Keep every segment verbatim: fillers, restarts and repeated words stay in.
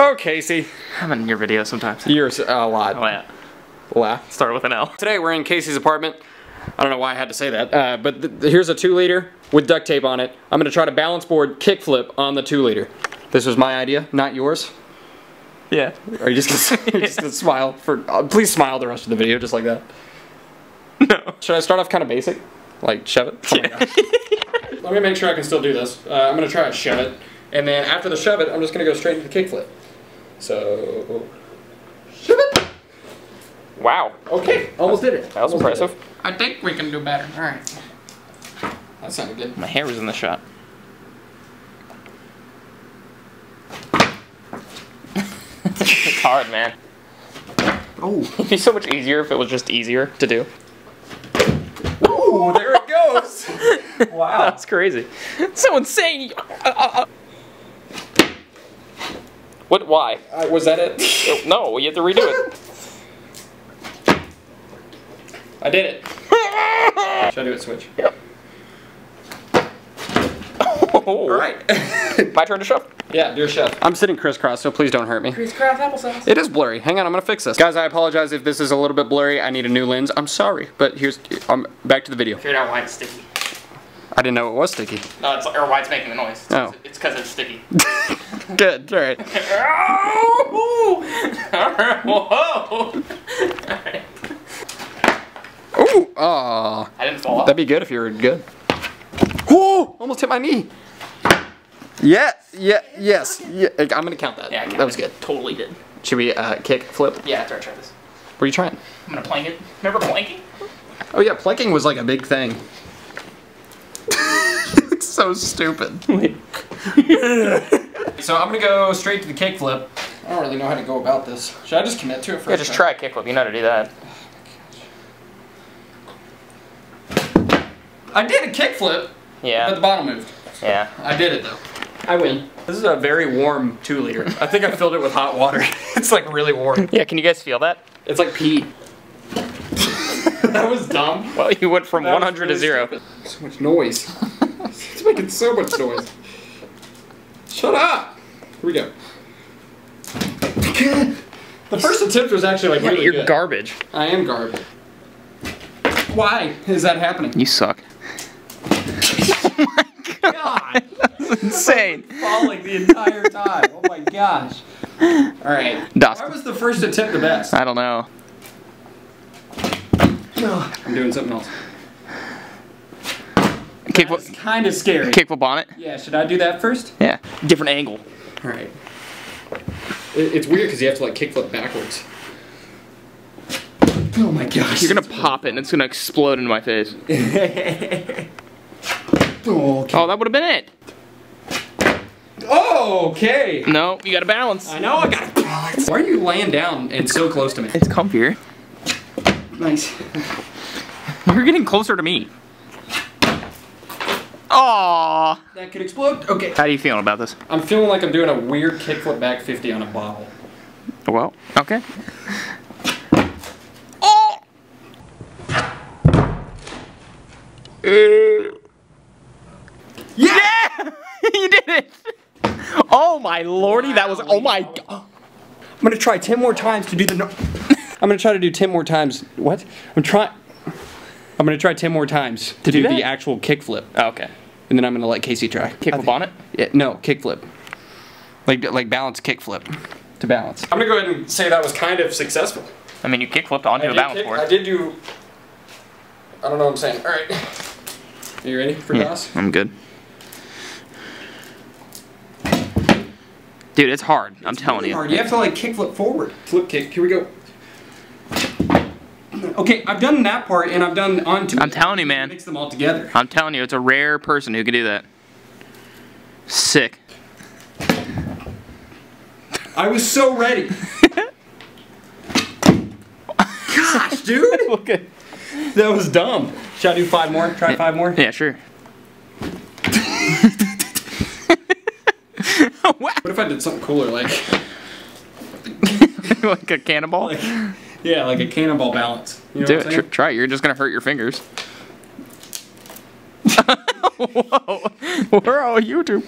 Oh, Casey. I'm in your video sometimes. Yours a lot. Oh, yeah. La. Start with an L. Today we're in Casey's apartment. I don't know why I had to say that, uh, but th th here's a two liter with duct tape on it. I'm going to try to balance board kickflip on the two liter. This was my idea, not yours. Yeah. Are you just going to smile? for? Uh, please smile the rest of the video just like that. No. Should I start off kind of basic? Like, shove it? Oh yeah. My gosh. Let me make sure I can still do this. Uh, I'm going to try to shove it, and then after the shove it, I'm just going to go straight into the kickflip. So... shove it! Wow. Okay. Almost did it. That was almost impressive. I think we can do better. All right. That sounded good. My hair was in the shot. It's hard, man. Oh. It'd be so much easier if it was just easier to do. Ooh, there it goes. Wow. That's crazy. It's so insane. Uh, uh, uh. What? Why? Uh, was that it? No, you have to redo it. I did it. Should I do it switch? Yep. Oh. All right. My turn to shove? Yeah, do a shove. I'm sitting crisscross, so please don't hurt me. Crisscross applesauce. It is blurry. Hang on, I'm going to fix this. Guys, I apologize if this is a little bit blurry. I need a new lens. I'm sorry, but here's, I'm back to the video. I figured out why it's sticky. I didn't know it was sticky. No, it's, or why it's making the noise. It's oh. Because it's sticky. Good, all right. Whoa. Ooh, aw. I didn't fall off. That'd be good if you were good. Whoa! Almost hit my knee. Yeah, yeah, yes. Yeah, I'm gonna count that. Yeah, I that was good. Totally did. Should we uh, kick, flip? Yeah, that's right. Try this. What are you trying? I'm gonna plank it. Remember planking? Oh yeah, planking was like a big thing. It's so stupid. So I'm gonna go straight to the kick flip. I don't really know how to go about this. Should I just commit to it first? Yeah, just try a kick flip. You know how to do that. I did a kickflip, yeah. But the bottom moved. Yeah. I did it though. I win. This is a very warm two liter. I think I filled it with hot water. It's like really warm. Yeah, can you guys feel that? It's like pee. That was dumb. Well, you went from that one hundred really to zero. Stupid. So much noise. It's making so much noise. Shut up. Here we go. The first attempt was actually like yeah, really you're good. You're garbage. I am garbage. Why is that happening? You suck. Oh my god! That's insane. I've been falling the entire time. Oh my gosh. Alright. Why was the first attempt the best? I don't know. I'm doing something else. That's kind of scary. Kickflip on it? Yeah, should I do that first? Yeah. Different angle. Alright. It's weird because you have to like kickflip backwards. Oh my gosh. You're gonna pop it and it's gonna explode into my face. Oh, okay. Oh, that would have been it. Oh, okay. No, you gotta balance. I know, I gotta balance. Why are you laying down and so close to me? It's comfier. Nice. You're getting closer to me. Aww. That could explode. Okay. How are you feeling about this? I'm feeling like I'm doing a weird kickflip back fifty on a bottle. Well, okay. Yeah! Yeah! You did it! Oh my lordy, wow, that was, oh my god. Oh. I'm gonna try ten more times to do the no I'm gonna try to do ten more times, what? I'm trying, I'm gonna try ten more times to do, do the actual kickflip. Oh, okay. And then I'm gonna let Casey try. Kickflip on it? Yeah, no, kickflip. Like, like balance kickflip. To balance. I'm gonna go ahead and say that was kind of successful. I mean, you kickflipped onto a balance board. I did do, I don't know what I'm saying, all right. Are you ready for yeah, toss? I'm good. Dude, it's hard. It's I'm telling really you. Hard. You have to like kick flip forward. Flip kick. Here we go. Okay, I've done that part and I've done onto I'm it. telling you, man. Mix them all together. I'm telling you, it's a rare person who can do that. Sick. I was so ready. Gosh, dude. Okay. That was dumb. Should I do five more? Try yeah. five more? Yeah, sure. Oh, wow. What if I did something cooler, like... like a cannonball? Like, yeah, like a cannonball balance. You know do what I'm it. Tr try it. You're just going to hurt your fingers. Whoa. We're all YouTube.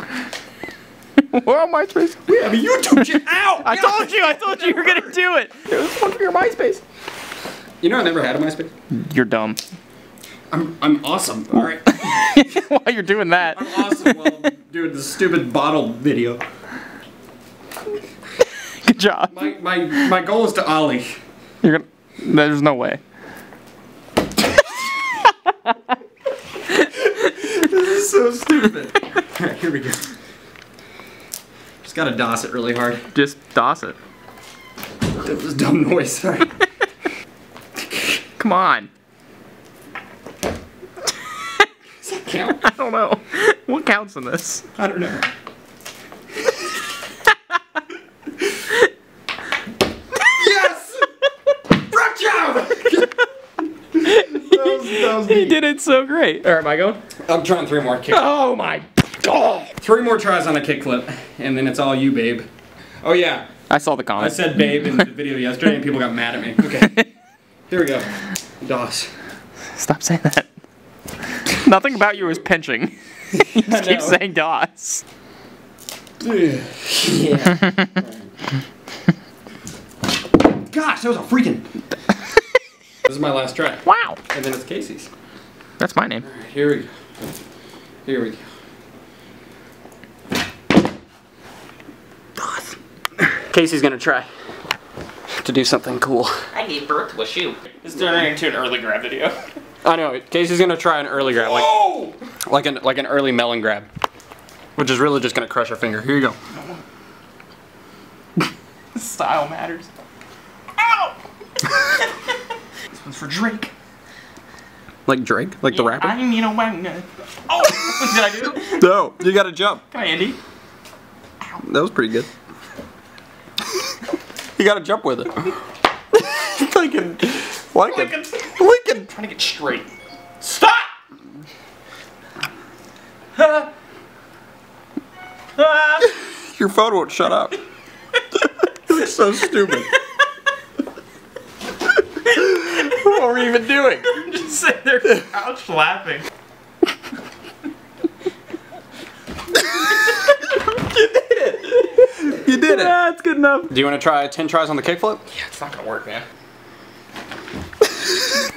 We're on MySpace. We have a YouTube channel. Ow! I God. told you. I told you you were going to do it. It was one for your MySpace. You know I never had a MySpace. You're dumb. I'm, I'm awesome. All right. While you're doing that. I'm awesome while I'm doing the stupid bottle video. Good job. My, my, my goal is to ollie. You're gonna, there's no way. This is so stupid. All right, here we go. Just gotta DOS it really hard. Just DOS it. That was a dumb noise, sorry. Come on. Does that count? I don't know. What counts in this? I don't know. Yes! Rock job! That was, that was he did it so great. Alright, am I going? I'm trying three more kick. Oh my god! Three more tries on a kickflip, and then it's all you, babe. Oh yeah. I saw the comment. I said babe in the video yesterday, and people got mad at me. Okay. Here we go. DOS. Stop saying that. Nothing about you is pinching. You just keep saying DOS. Yeah. Gosh, that was a freaking... This is my last try. Wow. And then it's Casey's. That's my name. All right, here we go. Here we go. DOS. Casey's gonna try to do something cool. I gave birth to a shoe. It's turning into an early grab video. I know. Casey's gonna try an early grab, like Whoa! like an like an early melon grab, which is really just gonna crush her finger. Here you go. Style matters. Ow! This one's for Drake. Like Drake, like yeah, the rapper. I'm you know when. Oh, what did I do? No, you gotta jump. Come on, Andy. Ow. That was pretty good. You gotta jump with it. Lincoln. Lincoln. Lincoln. Lincoln. I'm trying to get straight. Stop! Ah. Ah. Your phone won't shut up. You look so stupid. What were we even doing? I'm just sitting there couch laughing. You did it! Yeah, it's good enough. Do you want to try ten tries on the kickflip? Yeah, it's not gonna work, man. This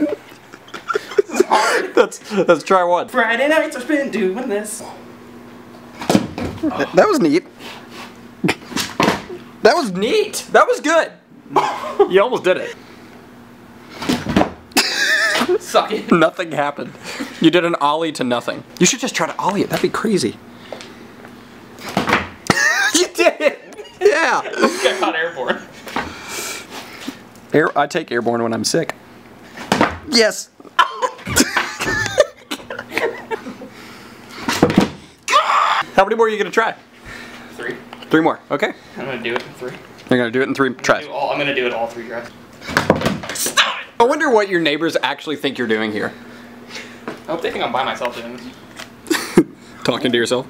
is hard. That's, let's try one. Friday nights I've been doing this. That, that was neat. That was neat! That was good! You almost did it. Suck it. Nothing happened. You did an ollie to nothing. You should just try to ollie it, that'd be crazy. You did it! Yeah. I caught airborne. Air, I take airborne when I'm sick. Yes. How many more are you gonna try? Three. Three more. Okay. I'm gonna do it in three. You're gonna do it in three I'm tries. All, I'm gonna do it all three tries. Stop it! I wonder what your neighbors actually think you're doing here. I hope they think I'm by myself doing this. Talking to yourself.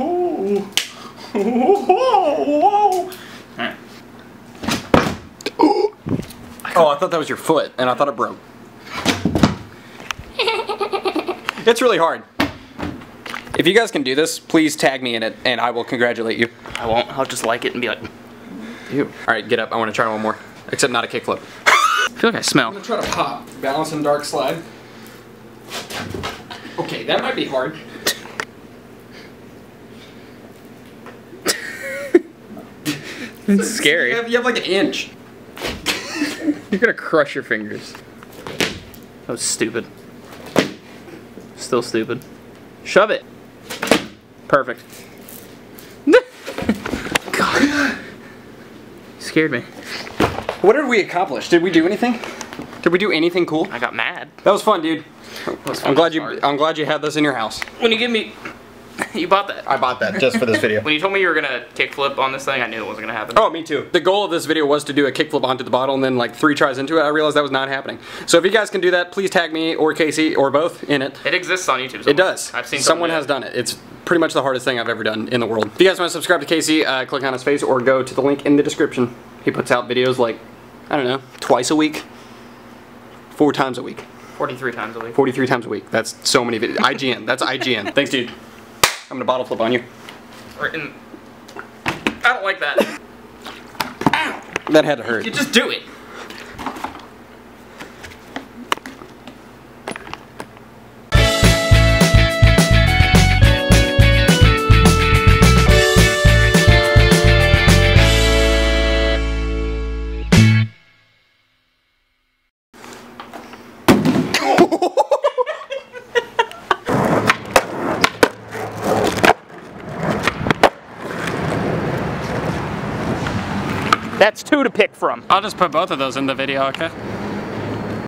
Ooh. Whoa, whoa, whoa. Alright. Oh, I thought that was your foot, and I thought it broke. It's really hard. If you guys can do this, please tag me in it, and I will congratulate you. I won't. I'll just like it and be like, ew. Alright, get up. I want to try one more. Except not a kickflip. I feel like I smell. I'm going to try to pop. Balance and dark slide. Okay, that might be hard. It's scary. You have, you have like an inch. You're gonna crush your fingers. That was stupid. Still stupid. Shove it. Perfect. God. You scared me. What did we accomplish? Did we do anything? Did we do anything cool? I got mad. That was fun, dude. Was fun. I'm glad you. Hard. I'm glad you had this in your house. When you give me. You bought that. I bought that just for this video. When you told me you were gonna kickflip on this thing, I knew it wasn't gonna happen. Oh, me too. The goal of this video was to do a kickflip onto the bottle, and then like three tries into it, I realized that was not happening. So if you guys can do that, please tag me or Casey or both in it. It exists on YouTube. Somewhere. It does. I've seen someone has done it. It's pretty much the hardest thing I've ever done in the world. If you guys want to subscribe to Casey, uh, click on his face or go to the link in the description. He puts out videos like, I don't know, twice a week, four times a week, forty-three times a week, forty-three times a week. That's so many videos. I G N. That's I G N. Thanks, dude. I'm gonna bottle flip on you. Or in don't like that. Ow! That had to hurt. You just do it. That's two to pick from. I'll just put both of those in the video, okay?